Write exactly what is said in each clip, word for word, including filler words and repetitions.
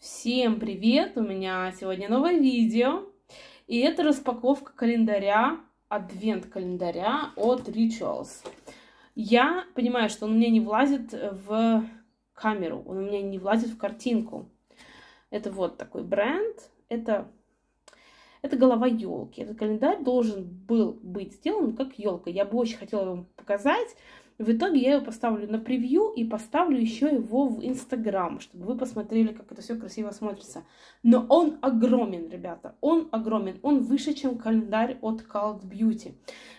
Всем привет! У меня сегодня новое видео, и это распаковка календаря, адвент-календаря от Rituals. Я понимаю, что он у меня не влазит в камеру, он у меня не влазит в картинку. Это вот такой бренд, это, это голова елки. Этот календарь должен был быть сделан как елка. Я бы очень хотела вам показать. В итоге я его поставлю на превью и поставлю еще его в Инстаграм, чтобы вы посмотрели, как это все красиво смотрится. Но он огромен, ребята, он огромен. Он выше, чем календарь от Cult Beauty.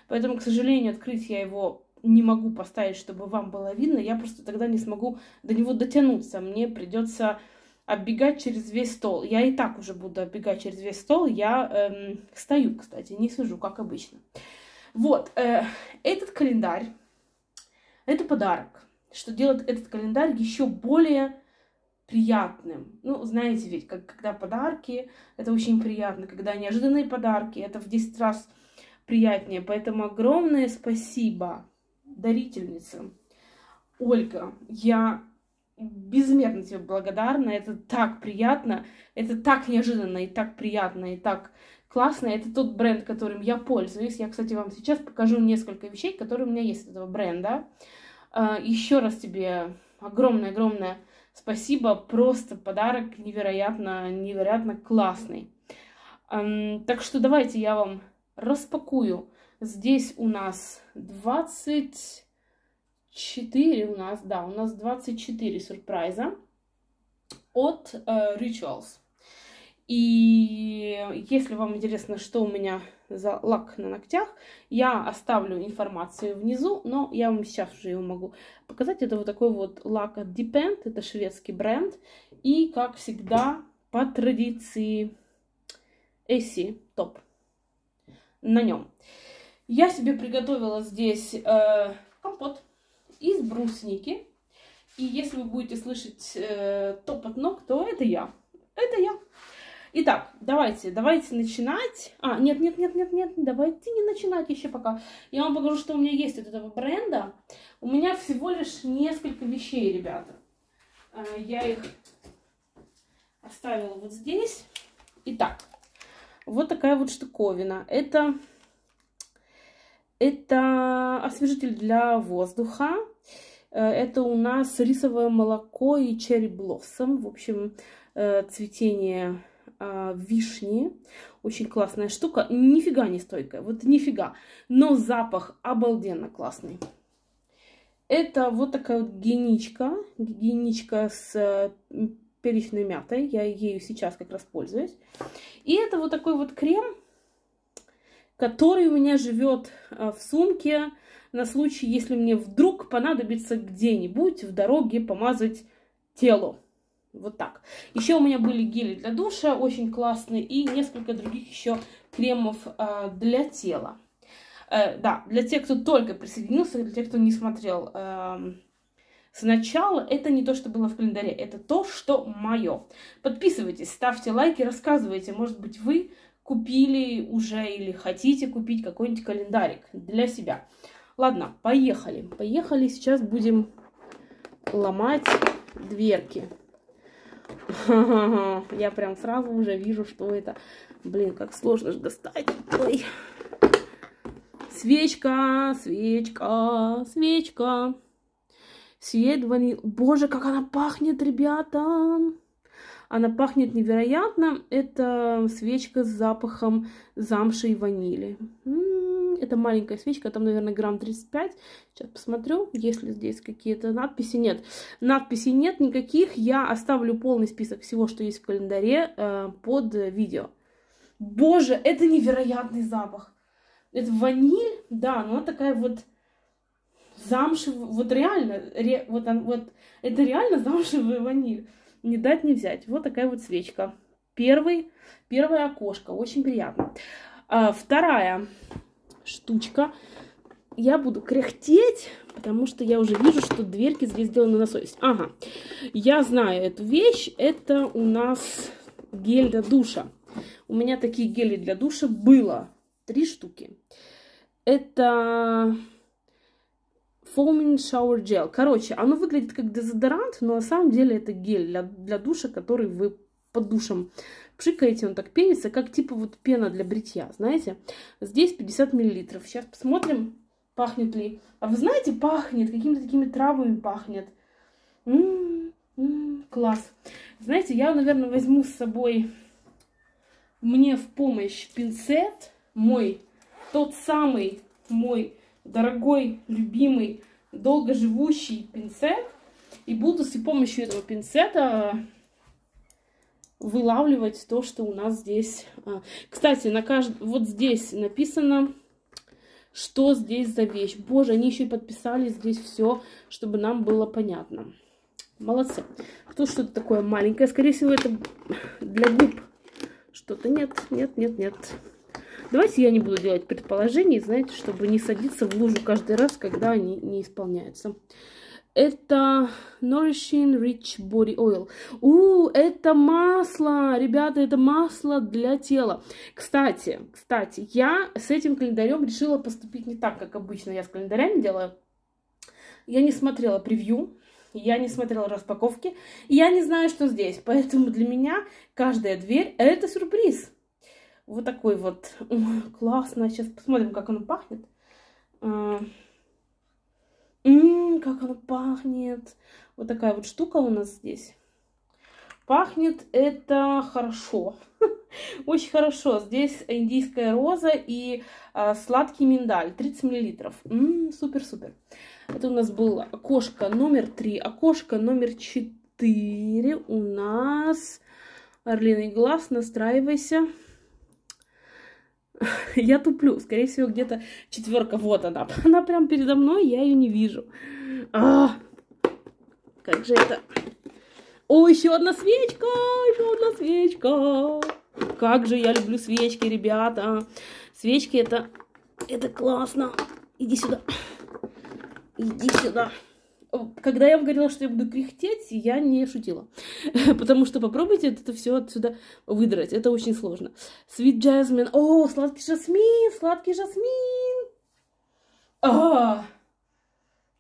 Поэтому, к сожалению, открыть я его не могу поставить, чтобы вам было видно. Я просто тогда не смогу до него дотянуться. Мне придется оббегать через весь стол. Я и так уже буду оббегать через весь стол. Я эм, стою, кстати, не сижу, как обычно. Вот, э, этот календарь. Это подарок, что делает этот календарь еще более приятным. Ну, знаете ведь, как, когда подарки, это очень приятно. Когда неожиданные подарки, это в десять раз приятнее. Поэтому огромное спасибо дарительнице. Ольга, я безмерно тебе благодарна. Это так приятно, это так неожиданно и так приятно, и так классно. Это тот бренд, которым я пользуюсь. Я, кстати, вам сейчас покажу несколько вещей, которые у меня есть от этого бренда. Еще раз тебе огромное-огромное спасибо. Просто подарок невероятно-невероятно классный. Так что давайте я вам распакую. Здесь у нас двадцать четыре, у нас, да, у нас двадцать четыре сюрприза от Rituals. И если вам интересно, что у меня за лак на ногтях, я оставлю информацию внизу, но я вам сейчас уже его могу показать. Это вот такой вот лак от Depend, это шведский бренд. И, как всегда, по традиции, Essie топ на нем. Я себе приготовила здесь э, компот из брусники. И если вы будете слышать э, топот ног, то это я. Это я. Итак, давайте, давайте начинать. А, нет, нет, нет, нет, нет, давайте не начинать еще пока. Я вам покажу, что у меня есть от этого бренда. У меня всего лишь несколько вещей, ребята. Я их оставила вот здесь. Итак, вот такая вот штуковина. Это, это освежитель для воздуха. Это у нас рисовое молоко и черри блоссом. В общем, цветение вишни. Очень классная штука. Нифига не стойкая. Вот нифига. Но запах обалденно классный. Это вот такая вот гигиеничка. Гигиеничка с перечной мятой. Я ею сейчас как раз пользуюсь. И это вот такой вот крем, который у меня живет в сумке на случай, если мне вдруг понадобится где-нибудь в дороге помазать тело. Вот так. Еще у меня были гели для душа, очень классные, и несколько других еще кремов э, для тела. Э, да, для тех, кто только присоединился, для тех, кто не смотрел э, сначала, это не то, что было в календаре, это то, что мое. Подписывайтесь, ставьте лайки, рассказывайте, может быть, вы купили уже или хотите купить какой-нибудь календарик для себя. Ладно, поехали. Поехали, сейчас будем ломать дверки. Я прям сразу уже вижу, что это... Блин, как сложно же достать. Ой. Свечка, свечка, свечка. Свет ваниль. Боже, как она пахнет, ребята. Она пахнет невероятно. Это свечка с запахом замши и ванили. М-м-м, это маленькая свечка, там, наверное, грамм тридцать пять. Сейчас посмотрю, есть ли здесь какие-то надписи. Нет, надписей нет никаких. Я оставлю полный список всего, что есть в календаре, э, под видео. Боже, это невероятный запах. Это ваниль, да, но она такая вот... Замшевая, вот реально, ре, вот, вот, это реально замшевая ваниль. Не дать не взять. Вот такая вот свечка. Первый, первое окошко. Очень приятно. А, вторая штучка. Я буду кряхтеть, потому что я уже вижу, что дверки здесь сделаны на совесть. Ага. Я знаю эту вещь. Это у нас гель для душа. У меня такие гели для душа было. Три штуки. Это... Foaming Shower Gel. Короче, оно выглядит как дезодорант, но на самом деле это гель для, для душа, который вы под душем пшикаете, он так пенится, как типа вот пена для бритья, знаете. Здесь пятьдесят миллилитров. Сейчас посмотрим, пахнет ли. А вы знаете, пахнет, какими-то такими травами пахнет. М-м-м, м-м, класс. Знаете, я, наверное, возьму с собой мне в помощь пинцет, мой, тот самый мой дорогой, любимый, долго живущий пинцет. И буду с помощью этого пинцета вылавливать то, что у нас здесь. Кстати, на кажд... вот здесь написано, что здесь за вещь. Боже, они еще и подписали здесь все, чтобы нам было понятно. Молодцы. Тут что-то такое маленькое. Скорее всего, это для губ. Что-то нет, нет, нет, нет. Давайте я не буду делать предположений, знаете, чтобы не садиться в лужу каждый раз, когда они не исполняются. Это Nourishing Rich Body Oil. У, это масло, ребята, это масло для тела. Кстати, кстати, я с этим календарем решила поступить не так, как обычно я с календарями делаю. Я не смотрела превью, я не смотрела распаковки, я не знаю, что здесь. Поэтому для меня каждая дверь – это сюрприз. Вот такой вот. Ой, классно. Сейчас посмотрим, как оно пахнет. Ммм, как оно пахнет. Вот такая вот штука у нас здесь. Пахнет это хорошо. Очень хорошо. Здесь индийская роза и а, сладкий миндаль. тридцать миллилитров. Ммм, супер-супер. Это у нас было окошко номер три. Окошко номер четыре у нас. Орлиный глаз, настраивайся. Я туплю. Скорее всего, где-то четверка. Вот она. Она прям передо мной, я ее не вижу. А, как же это? О, еще одна свечка! Еще одна свечка! Как же я люблю свечки, ребята! Свечки это... Это классно! Иди сюда! Иди сюда! Когда я вам говорила, что я буду кряхтеть, я не шутила. Потому что попробуйте это все отсюда выдрать. Это очень сложно. Sweet Jasmine. О, сладкий жасмин, сладкий жасмин. А,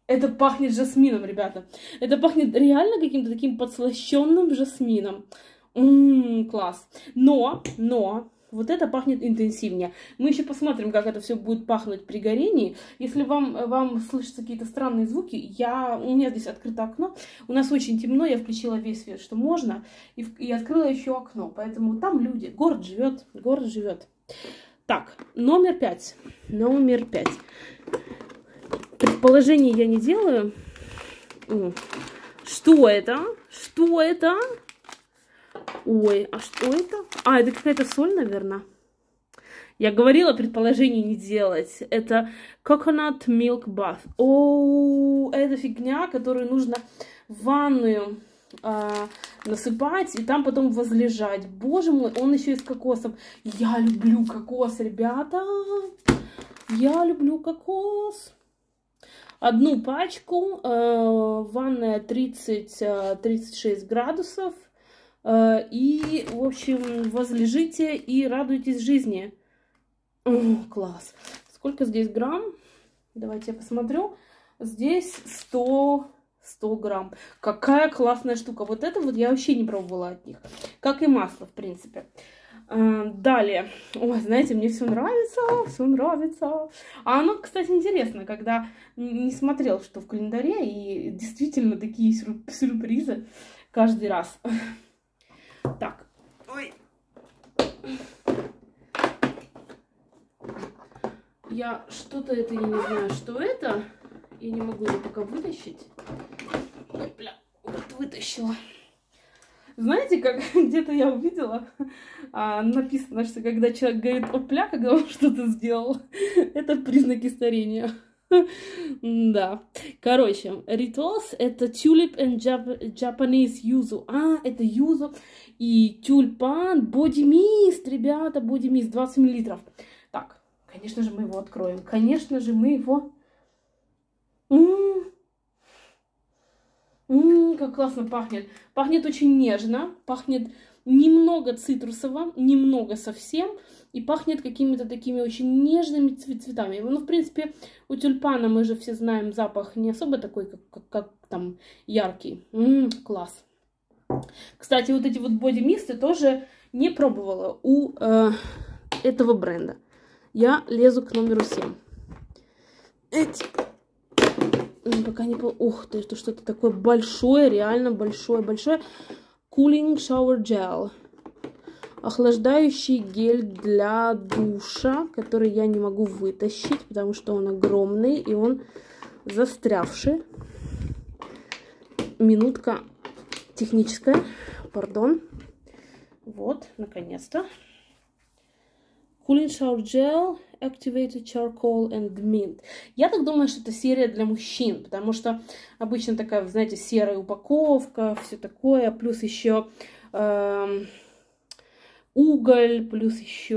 это пахнет жасмином, ребята. Это пахнет реально каким-то таким подслащенным жасмином. Ммм, класс. Но, но... Вот это пахнет интенсивнее. Мы еще посмотрим, как это все будет пахнуть при горении. Если вам, вам слышатся какие-то странные звуки, я, у меня здесь открыто окно. У нас очень темно, я включила весь свет, что можно. И, и открыла еще окно. Поэтому там люди. Город живет. Город живет. Так, номер пять. Номер пять. Предположений я не делаю. Что это? Что это? Ой, а что это? А, это какая-то соль, наверное. Я говорила, предположений не делать. Это coconut milk bath. О, это фигня, которую нужно в ванную э, насыпать и там потом возлежать. Боже мой, он еще и с кокосом. Я люблю кокос, ребята. Я люблю кокос. Одну пачку. Э, ванная тридцать-тридцать шесть градусов. И, в общем, возлежите и радуйтесь жизни. О, класс. Сколько здесь грамм? Давайте я посмотрю. Здесь сто грамм. Какая классная штука. Вот это вот я вообще не пробовала от них. Как и масло, в принципе. Далее. Ой, знаете, мне все нравится, все нравится. А оно, кстати, интересно, когда не смотрел, что в календаре, и действительно такие сюрпризы каждый раз. Так, ой, я что-то это, я не знаю, что это, я не могу его пока вытащить. Ой, бля, вот вытащила. Знаете, как где-то я увидела, а, написано, что когда человек говорит опля, когда он что-то сделал, это признаки старения. Да. Короче, Rituals это Tulip and Japanese Yuzu. А, это Yuzu и тюльпан. Body Mist, ребята, Body Mist, двадцать миллилитров. Так, конечно же мы его откроем. Конечно же мы его... М-м-м. М-м, как классно пахнет. Пахнет очень нежно. Пахнет немного цитрусово, немного совсем. И пахнет какими-то такими очень нежными цветами. Ну, в принципе, у тюльпана, мы же все знаем, запах не особо такой, как, как, как там яркий. М-м, класс. Кстати, вот эти вот боди-мисты тоже не пробовала у э, этого бренда. Я лезу к номеру семь. Эти... Пока не... Ух ты, это что-то такое большое, реально большое-большое. Cooling Shower Gel. Охлаждающий гель для душа, который я не могу вытащить, потому что он огромный и он застрявший. Минутка техническая, пардон. Вот, наконец-то. Cooling Shower Gel, Activated Charcoal and Mint. Я так думаю, что это серия для мужчин, потому что обычно такая, знаете, серая упаковка, все такое, плюс еще... Э уголь, плюс еще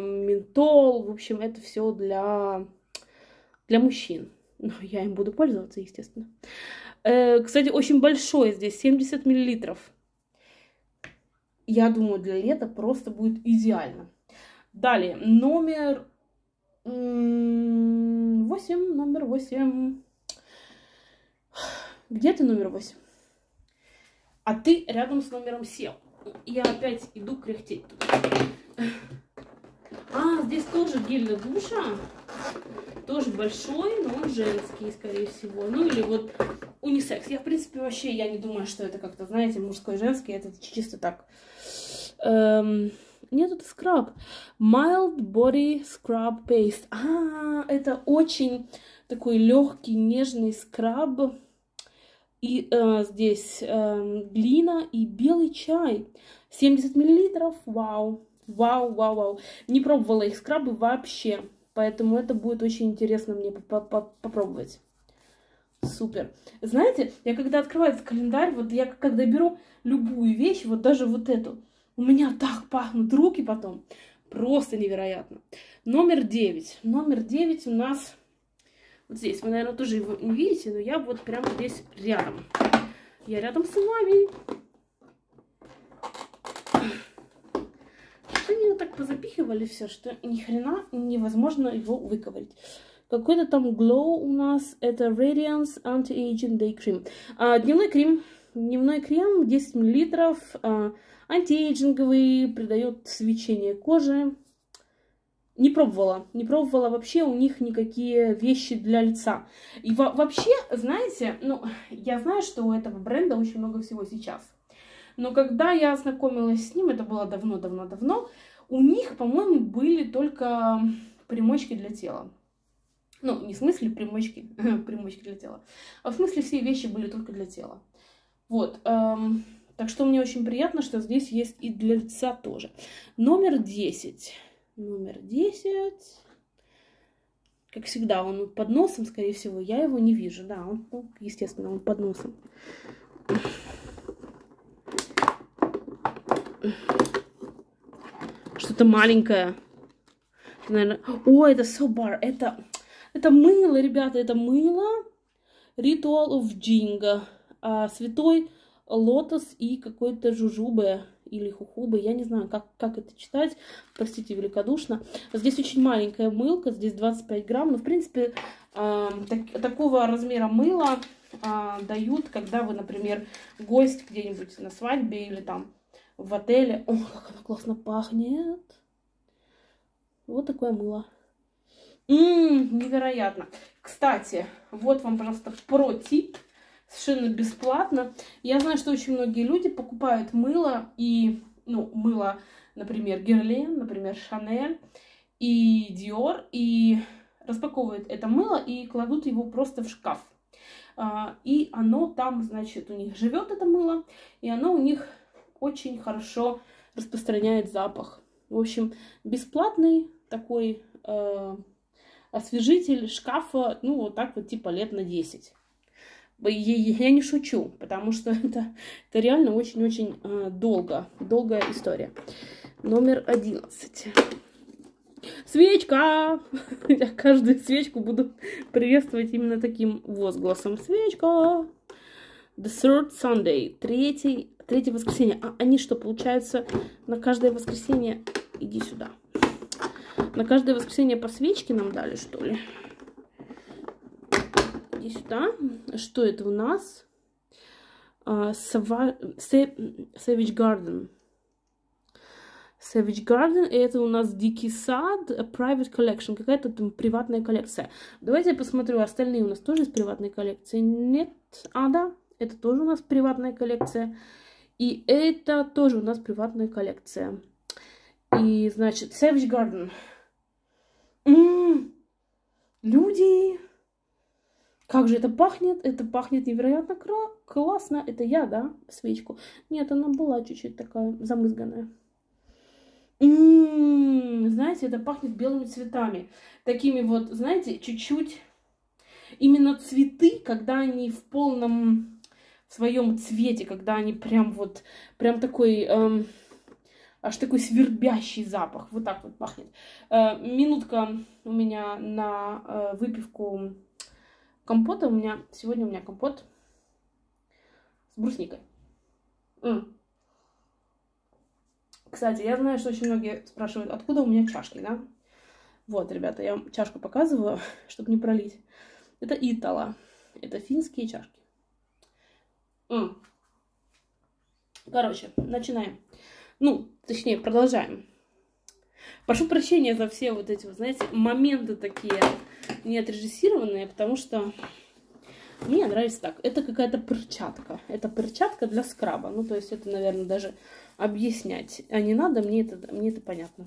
ментол. В общем, это все для, для мужчин. Но я им буду пользоваться, естественно. Э, кстати, очень большой здесь, семьдесят миллилитров. Я думаю, для лета просто будет идеально. Далее, номер восемь. Номер восемь. Где ты, номер восемь? А ты рядом с номером семь. Я опять иду кряхтеть. А, здесь тоже гель для душа. Тоже большой, но он женский, скорее всего. Ну или вот унисекс. Я, в принципе, вообще я не думаю, что это как-то, знаете, мужской, женский. Это чисто так. Эм... Нет, это скраб. Mild Body Scrub Paste. А, это очень такой легкий, нежный скраб. И э, здесь э, глина и белый чай. семьдесят миллилитров. Вау. Вау, вау, вау. Не пробовала их скрабы вообще. Поэтому это будет очень интересно мне попробовать. Супер. Знаете, я когда открываю этот календарь, вот я когда беру любую вещь, вот даже вот эту, у меня так пахнут руки потом. Просто невероятно. Номер девять. Номер девять у нас... Вот здесь, вы, наверное, тоже его не видите, но я вот прямо здесь рядом. Я рядом с вами. Они его так позапихивали все, что ни хрена невозможно его выковырить. Какой-то там Glow у нас, это Radiance Anti-Aging Day Cream. А, дневной крем, дневной крем, десять миллилитров, а, антиэйджинговый, придает свечение кожи. Не пробовала, не пробовала вообще у них никакие вещи для лица. И во вообще, знаете, ну, я знаю, что у этого бренда очень много всего сейчас. Но когда я ознакомилась с ним, это было давно-давно-давно, у них, по-моему, были только примочки для тела. Ну, не в смысле примочки, примочки для тела, а в смысле все вещи были только для тела. Вот, эм, так что мне очень приятно, что здесь есть и для лица тоже. Номер десять. Номер десять. Как всегда, он под носом, скорее всего. Я его не вижу. Да, он, ну, естественно, он под носом. Что-то маленькое. Это, наверное... О, это собар. Это... это мыло, ребята. Это мыло. Ritual of Jinga. А, святой лотос и какой-то жужубе. Или хухубы, я не знаю, как, как это читать, простите великодушно. Здесь очень маленькая мылка, здесь двадцать пять грамм, но в принципе э, так, такого размера мыла э, дают, когда вы, например, гость где-нибудь на свадьбе или там в отеле. О, как оно классно пахнет. Вот такое мыло. Ммм, невероятно. Кстати, вот вам, пожалуйста, про-тип. Совершенно бесплатно. Я знаю, что очень многие люди покупают мыло и, ну, мыло, например, Guerlain, например, Chanel и Dior, и распаковывают это мыло и кладут его просто в шкаф. И оно там, значит, у них живет это мыло, и оно у них очень хорошо распространяет запах. В общем, бесплатный такой э, освежитель шкафа, ну, вот так вот, типа лет на десять. Я не шучу, потому что это, это реально очень-очень э, долго, долгая история. Номер одиннадцать. Свечка! Я каждую свечку буду приветствовать именно таким возгласом. Свечка! The Third Sunday. Третий, третье воскресенье. А они что, получается, на каждое воскресенье... Иди сюда. На каждое воскресенье по свечке нам дали, что ли? Сюда. Что это у нас? uh, Savage Garden. Savage Garden, и это у нас Дикий сад, Private Collection, какая-то там приватная коллекция. Давайте я посмотрю, остальные у нас тоже из приватной коллекции. Нет, а да, это тоже у нас приватная коллекция. И это тоже у нас приватная коллекция. И, значит, Savage Garden. М-м-м, люди, как же это пахнет? Это пахнет невероятно классно. Это я, да, свечку? Нет, она была чуть-чуть такая замызганная. М-м-м, знаете, это пахнет белыми цветами. Такими вот, знаете, чуть-чуть. Именно цветы, когда они в полном в своем цвете, когда они прям вот, прям такой, эм, аж такой свербящий запах. Вот так вот пахнет. Э, минутка у меня на э, выпивку компота. У меня, сегодня у меня компот с брусникой. М-м. Кстати, я знаю, что очень многие спрашивают, откуда у меня чашки, да? Вот, ребята, я вам чашку показываю, чтобы не пролить. Это Iittala. Это финские чашки. М. Короче, начинаем. Ну, точнее, продолжаем. Прошу прощения за все вот эти, знаете, моменты такие неотрежиссированные, потому что мне нравится так. Это какая-то перчатка. Это перчатка для скраба. Ну, то есть это, наверное, даже объяснять а не надо. Мне это, мне это понятно.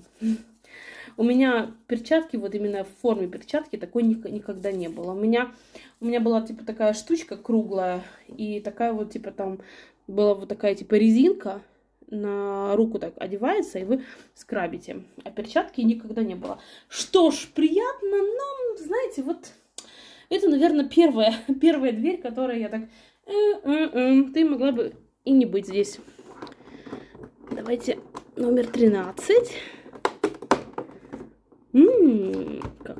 У меня перчатки, вот именно в форме перчатки, такой никогда не было. У меня, у меня была, типа, такая штучка круглая. И такая вот, типа, там была вот такая, типа, резинка. На руку так одевается, и вы скрабите. А перчатки никогда не было. Что ж, приятно, но, знаете, вот... Это, наверное, первая, первая дверь, которая я так... Ты могла бы и не быть здесь. Давайте номер тринадцать.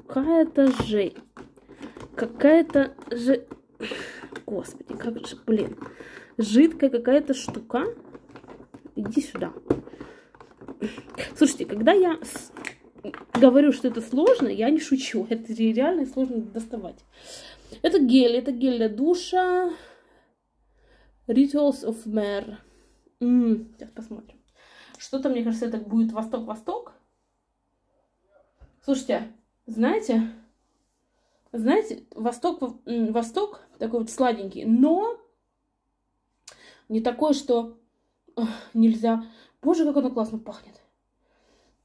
Какая-то же... Какая-то же... Господи, как же, блин. Жидкая какая-то штука. Иди сюда. Слушайте, когда я... С... говорю, что это сложно, я не шучу. Это реально сложно доставать. Это гель. Это гель для душа. Rituals of Mehr. М-м, сейчас посмотрим. Что-то, мне кажется, это будет восток-восток. Слушайте, знаете? Знаете, восток-восток такой вот сладенький. Но не такой, что эх, нельзя. Боже, как оно классно пахнет.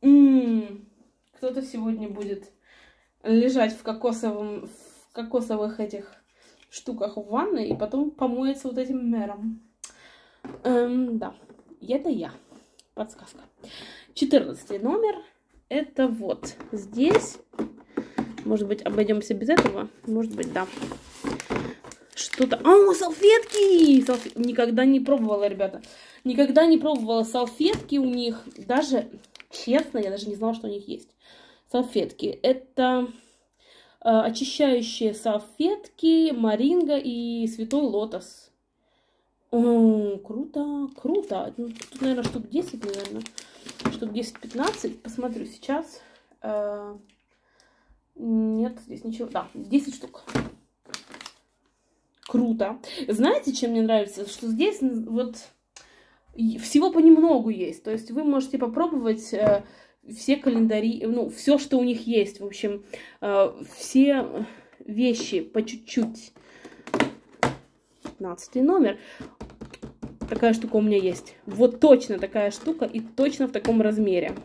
М-м-м. Кто-то сегодня будет лежать в, кокосовом, в кокосовых этих штуках в ванной и потом помоется вот этим мером. Эм, да, это я. Подсказка. четырнадцатый номер. Это вот здесь. Может быть, обойдемся без этого? Может быть, да. Что-то... О, салфетки! Салф... Никогда не пробовала, ребята. Никогда не пробовала салфетки у них. Даже... Честно, я даже не знала, что у них есть салфетки. Это э, очищающие салфетки, маринга и святой лотос. О, круто, круто. Тут, наверное, штук десять, наверное. Штук десять-пятнадцать. Посмотрю сейчас. Э, нет, здесь ничего. Да, десять штук. Круто. Знаете, чем мне нравится? Что здесь вот... Всего понемногу есть, то есть вы можете попробовать э, все календари, ну, все, что у них есть, в общем, э, все вещи по чуть-чуть. пятнадцатый номер. Такая штука у меня есть. Вот точно такая штука и точно в таком размере.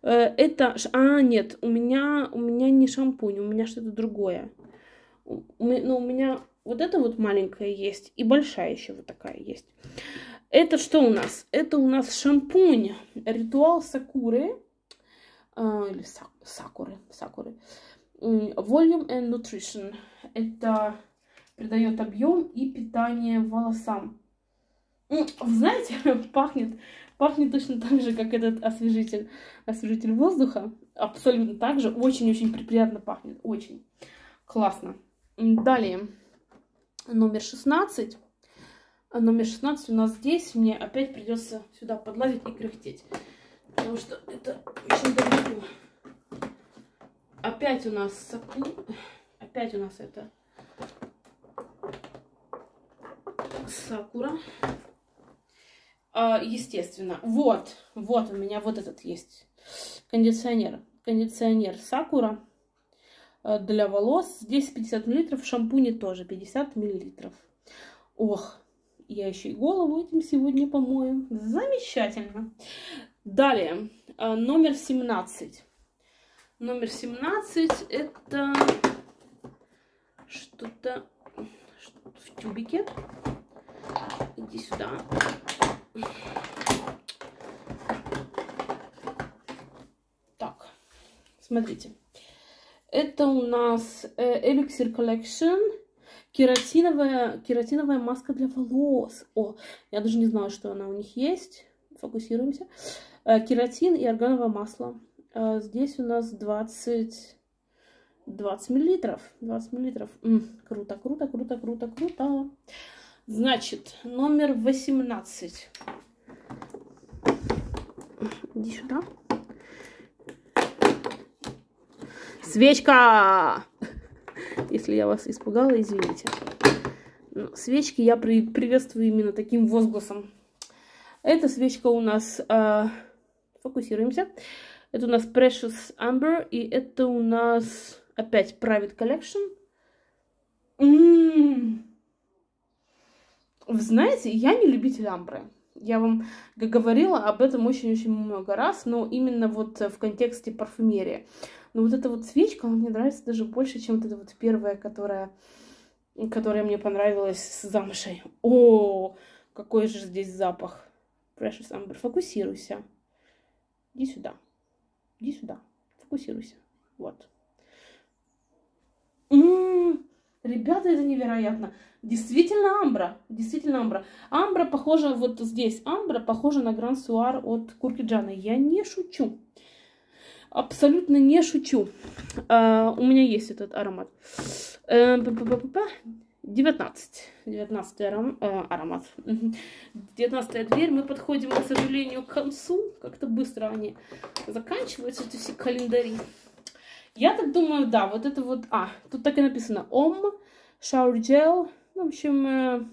Это... А, нет, у меня, у меня не шампунь, у меня что-то другое. Но у меня... Вот это вот маленькая есть. И большая еще вот такая есть. Это что у нас? Это у нас шампунь. Ритуал сакуры. Э, или сак, сакуры. Сакуры. Volume and Nutrition. Это придает объем и питание волосам. Знаете, пахнет, пахнет точно так же, как этот освежитель. Освежитель воздуха. Абсолютно так же. Очень-очень приятно пахнет. Очень. Классно. Далее. Номер шестнадцать. Номер шестнадцать у нас здесь. Мне опять придется сюда подлазить и кряхтеть. Потому что это очень далеко. Опять у нас... Опять у нас это Сакура. А, естественно. Вот. Вот у меня вот этот есть. Кондиционер. Кондиционер Сакура для волос. Здесь пятьдесят миллилитров. В шампуне тоже пятьдесят миллилитров. Ох. Я еще и голову этим сегодня помою. Замечательно. Далее. Номер семнадцать. Номер семнадцать это что-то в тюбике. Иди сюда. Так, смотрите. Это у нас Elixir collection. Кератиновая, кератиновая маска для волос. О, я даже не знала, что она у них есть. Фокусируемся. Кератин и органовое масло. Здесь у нас двадцать миллилитров. двадцать миллилитров. М-м, круто, круто, круто, круто, круто. Значит, номер восемнадцать. Иди сюда. Свечка! Если я вас испугала, извините. Но свечки я при- приветствую именно таким возгласом. Эта свечка у нас... Э- фокусируемся. Это у нас Precious Amber, и это у нас опять Private Collection. М-м-м. Вы знаете, я не любитель амбры. Я вам говорила об этом очень-очень много раз, но именно вот в контексте парфюмерии. Но вот эта вот свечка, она мне нравится даже больше, чем вот эта вот первая, которая, которая мне понравилась с замшей. О, какой же здесь запах. Precious Amber, фокусируйся. Иди сюда. Иди сюда, фокусируйся. Вот. М-м-м, ребята, это невероятно. Действительно амбра. Действительно амбра. Амбра похожа, вот здесь амбра похожа на Грансуар от Куркиджана. Я не шучу. Абсолютно не шучу. А, у меня есть этот аромат. девятнадцать. девятнадцатый аром, э, аромат. девятнадцатая дверь. Мы подходим, к сожалению, к концу. Как-то быстро они заканчиваются, эти все календари. Я так думаю, да, вот это вот... А, тут так и написано. Ом, Shower Gel. В общем, э,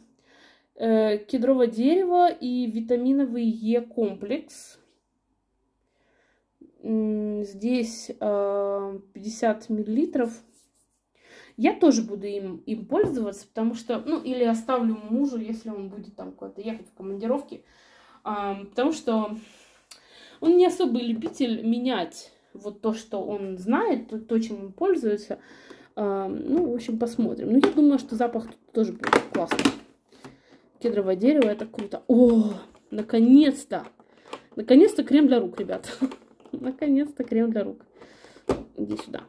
э, кедровое дерево и витаминовый Е-комплекс. Здесь э, пятьдесят миллилитров. Я тоже буду им, им пользоваться, потому что, ну, или оставлю мужу, если он будет там куда-то ехать в командировке, а, потому что он не особый любитель менять вот то, что он знает, то, то чем он пользуется. А, ну, в общем, посмотрим. Но я думаю, что запах тут тоже будет классный. Кедровое дерево, это круто. О, наконец-то! Наконец-то крем для рук, ребят. Наконец-то крем для рук. Иди сюда.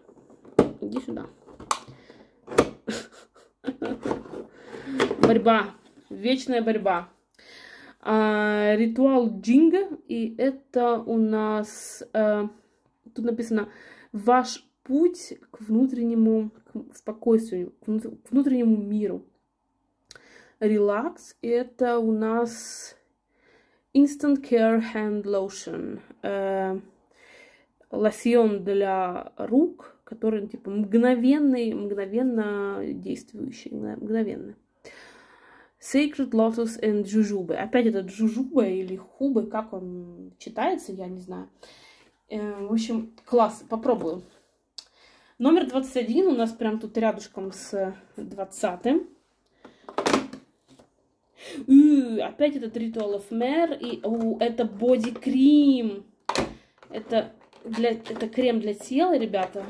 Иди сюда. Борьба. Вечная борьба. А, ритуал Jinga. И это у нас... А, тут написано «Ваш путь к внутреннему к спокойствию, к внутреннему миру». Релакс. И это у нас Instant Care Hand Lotion. А, лосьон для рук, который типа мгновенный, мгновенно действующий, мгновенно. Sacred Lotus and Jujube. Опять этот Jujube или Хубы, как он читается, я не знаю. В общем, класс, попробую. Номер двадцать один у нас прям тут рядышком с двадцатым. И опять этот Ritual of Mehr. И о, это боди-крем. Это, это крем для тела, ребята.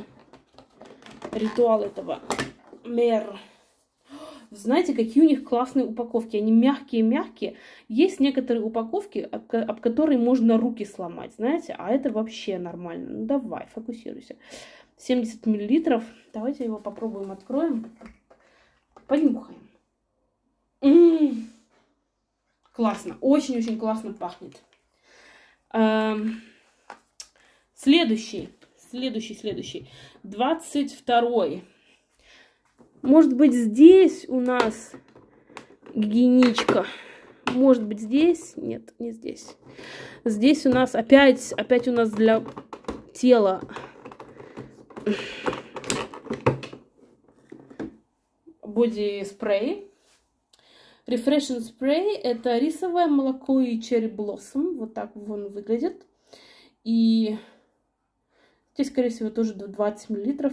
Ритуал этого Mehr. Знаете, какие у них классные упаковки. Они мягкие-мягкие. Есть некоторые упаковки, об, об которые можно руки сломать, знаете. А это вообще нормально. Ну, давай, фокусируйся. семьдесят миллилитров. Давайте его попробуем, откроем. Понюхаем. М-м-м. Классно. Очень-очень классно пахнет. Эм... Следующий. Следующий, следующий. двадцать второй. Может быть, здесь у нас гигиеничка. Может быть, здесь? Нет, не здесь. Здесь у нас опять, опять у нас для тела. Боди-спрей. Refreshing Spray. Это рисовое молоко и Cherry Blossom. Вот так он выглядит. И здесь, скорее всего, тоже двадцать миллилитров.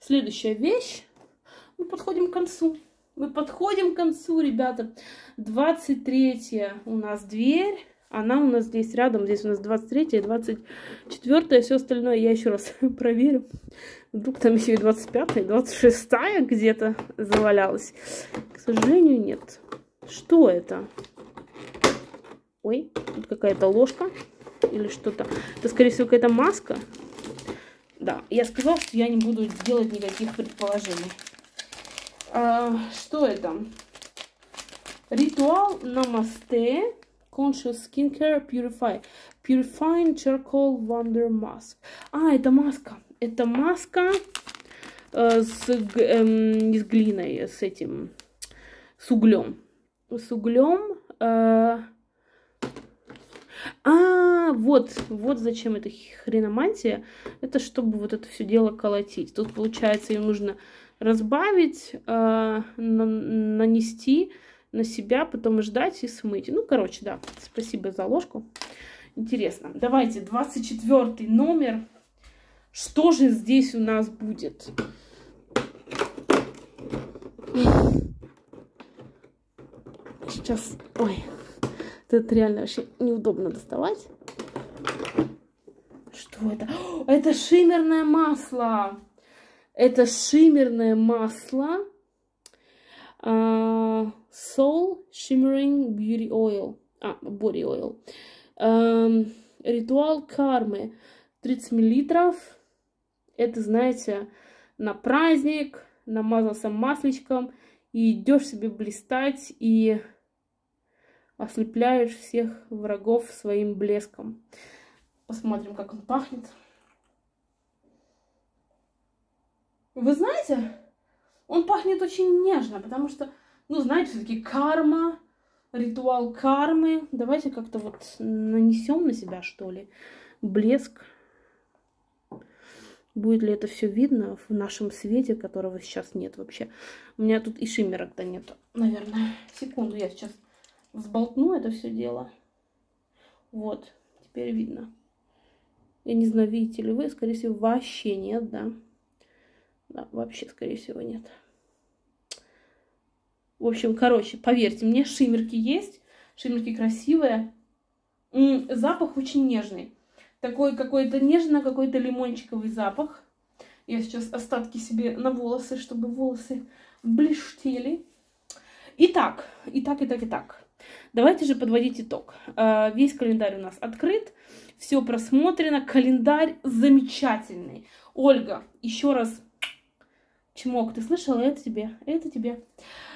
Следующая вещь. Мы подходим к концу. Мы подходим к концу, ребята. двадцать третья у нас дверь. Она у нас здесь рядом. Здесь у нас двадцать третья и двадцать четвёртая. Все остальное я еще раз проверю. Вдруг там еще и двадцать пятая, и двадцать шестая где-то завалялась. К сожалению, нет. Что это? Ой, тут какая-то ложка. Или что-то. Это, скорее всего, какая-то маска. Да, я сказала, что я не буду делать никаких предположений. А, что это? Ритуал Намасте. Conscious Skin Care Purify. Purifying Charcoal Wonder Mask. А, это маска. Это маска э, с, э, не с глиной, с этим, с углем. С углем. Э, А, вот, вот зачем эта хреномантия. Это чтобы вот это все дело колотить. Тут, получается, ее нужно разбавить, э, на, нанести на себя, потом ждать и смыть. Ну, короче, да, спасибо за ложку. Интересно. Давайте, двадцать четвёртый номер. Что же здесь у нас будет? Сейчас, ой... Это реально вообще неудобно доставать. Что это? О, это шиммерное масло. Это шиммерное масло. Uh, Soul Shimmering Beauty Oil. А, Body Oil. Uh, Ритуал кармы. тридцать миллилитров. Это, знаете, на праздник. Намазался масличком. И идешь себе блистать. И... ослепляешь всех врагов своим блеском. Посмотрим, как он пахнет. Вы знаете, он пахнет очень нежно, потому что, ну, знаете, все-таки карма, ритуал кармы. Давайте как-то вот нанесем на себя, что ли, блеск. Будет ли это все видно в нашем свете, которого сейчас нет вообще? У меня тут и шиммера-то нет, наверное. Секунду, я сейчас... взболтну это все дело. Вот. Теперь видно. Я не знаю, видите ли вы. Скорее всего, вообще нет, да. Да, вообще, скорее всего, нет. В общем, короче, поверьте мне, шиммерки есть. Шиммерки красивые. М -м, запах очень нежный. Такой какой-то нежно, какой-то лимончиковый запах. Я сейчас остатки себе на волосы, чтобы волосы блестели. Итак, итак, итак, итак. Давайте же подводить итог. Весь календарь у нас открыт, все просмотрено, календарь замечательный. Ольга, еще раз, чмок, ты слышала? Это тебе, это тебе.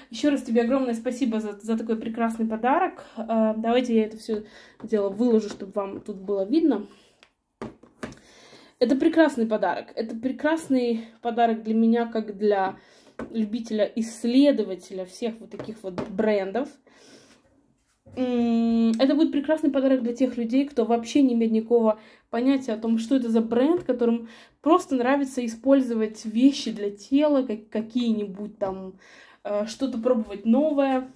Еще раз тебе огромное спасибо за, за такой прекрасный подарок. Давайте я это все дело выложу, чтобы вам тут было видно. Это прекрасный подарок. Это прекрасный подарок для меня, как для любителя-исследователя всех вот таких вот брендов. Это будет прекрасный подарок для тех людей, кто вообще не имеет никакого понятия о том, что это за бренд, которым просто нравится использовать вещи для тела, какие-нибудь там, что-то пробовать новое.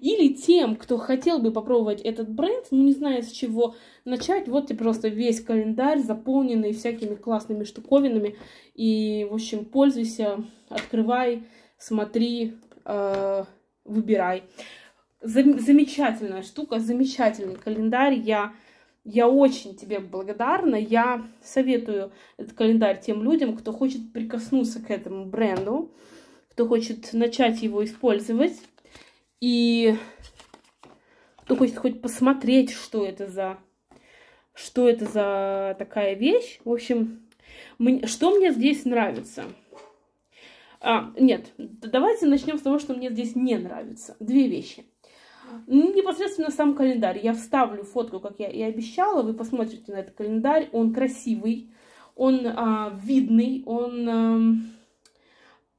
Или тем, кто хотел бы попробовать этот бренд, но не зная, с чего начать. Вот тебе просто весь календарь, заполненный всякими классными штуковинами. И, в общем, пользуйся, открывай, смотри, выбирай. Замечательная штука, замечательный календарь. Я, я очень тебе благодарна. Я советую этот календарь тем людям, кто хочет прикоснуться к этому бренду, кто хочет начать его использовать и кто хочет хоть посмотреть, что это за, что это за такая вещь. В общем, мне, что мне здесь нравится? А, нет, давайте начнем с того, что мне здесь не нравится. Две вещи. Непосредственно сам календарь. Я вставлю фотку, как я и обещала. Вы посмотрите на этот календарь. Он красивый, он а, видный, он а,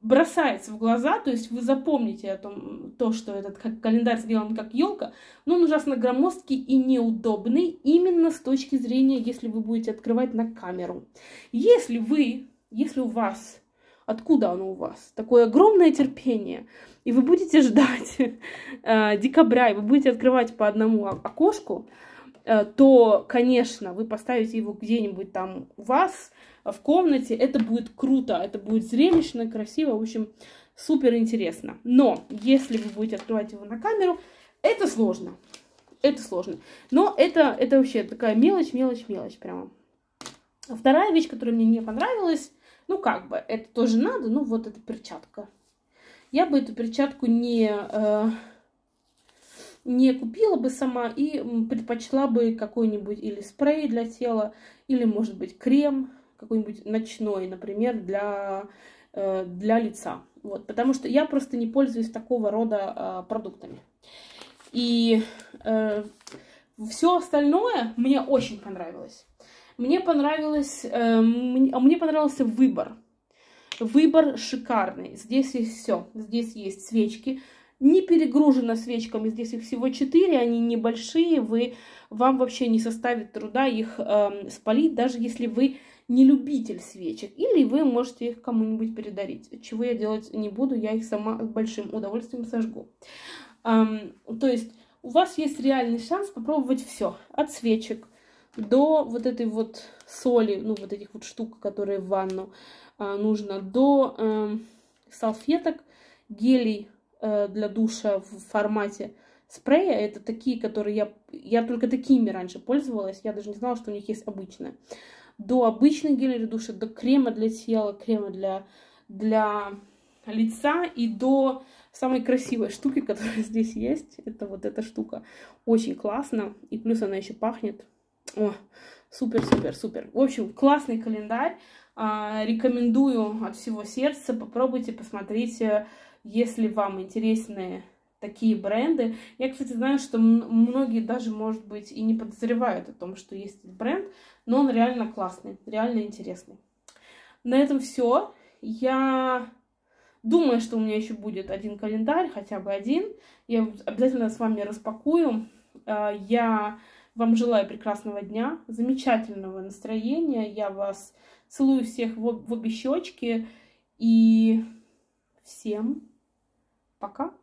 бросается в глаза. То есть вы запомните о том, то, что этот календарь сделан как елка. Но он ужасно громоздкий и неудобный именно с точки зрения, если вы будете открывать на камеру. Если вы, если у вас Откуда оно у вас? Такое огромное терпение. И вы будете ждать декабря, и вы будете открывать по одному окошку, то, конечно, вы поставите его где-нибудь там у вас, в комнате. Это будет круто, это будет зрелищно, красиво, в общем, супер интересно. Но если вы будете открывать его на камеру, это сложно. Это сложно. Но это, это вообще такая мелочь, мелочь, мелочь прямо. Вторая вещь, которая мне не понравилась, ну как бы, это тоже надо, ну вот эта перчатка. Я бы эту перчатку не, э, не купила бы сама и предпочла бы какой-нибудь или спрей для тела, или, может быть, крем какой-нибудь ночной, например, для, э, для лица. Вот, потому что я просто не пользуюсь такого рода э, продуктами. И э, все остальное мне очень понравилось. Мне понравилось, э, мне, мне понравился выбор. Выбор шикарный. Здесь есть все. Здесь есть свечки. Не перегружено свечками. Здесь их всего четыре. Они небольшие. Вы, вам вообще не составит труда их э, спалить, даже если вы не любитель свечек. Или вы можете их кому-нибудь передарить. Чего я делать не буду. Я их сама с большим удовольствием сожгу. Um, то есть у вас есть реальный шанс попробовать все, от свечек до вот этой вот соли, ну вот этих вот штук, которые в ванну uh, нужно, до uh, салфеток, гелей uh, для душа в формате спрея. Это такие, которые я, я только такими раньше пользовалась, я даже не знала, что у них есть обычные. До обычных гелей для душа, до крема для тела, крема для, для лица и до... Самые красивые штуки, которые здесь есть, это вот эта штука. Очень классно. И плюс она еще пахнет. О, супер, супер, супер. В общем, классный календарь. А, рекомендую от всего сердца. Попробуйте, посмотрите, если вам интересны такие бренды. Я, кстати, знаю, что многие даже, может быть, и не подозревают о том, что есть бренд. Но он реально классный, реально интересный. На этом все. Я... Думаю, что у меня еще будет один календарь, хотя бы один. Я обязательно с вами распакую. Я вам желаю прекрасного дня, замечательного настроения. Я вас целую всех в обе щечки. И всем пока!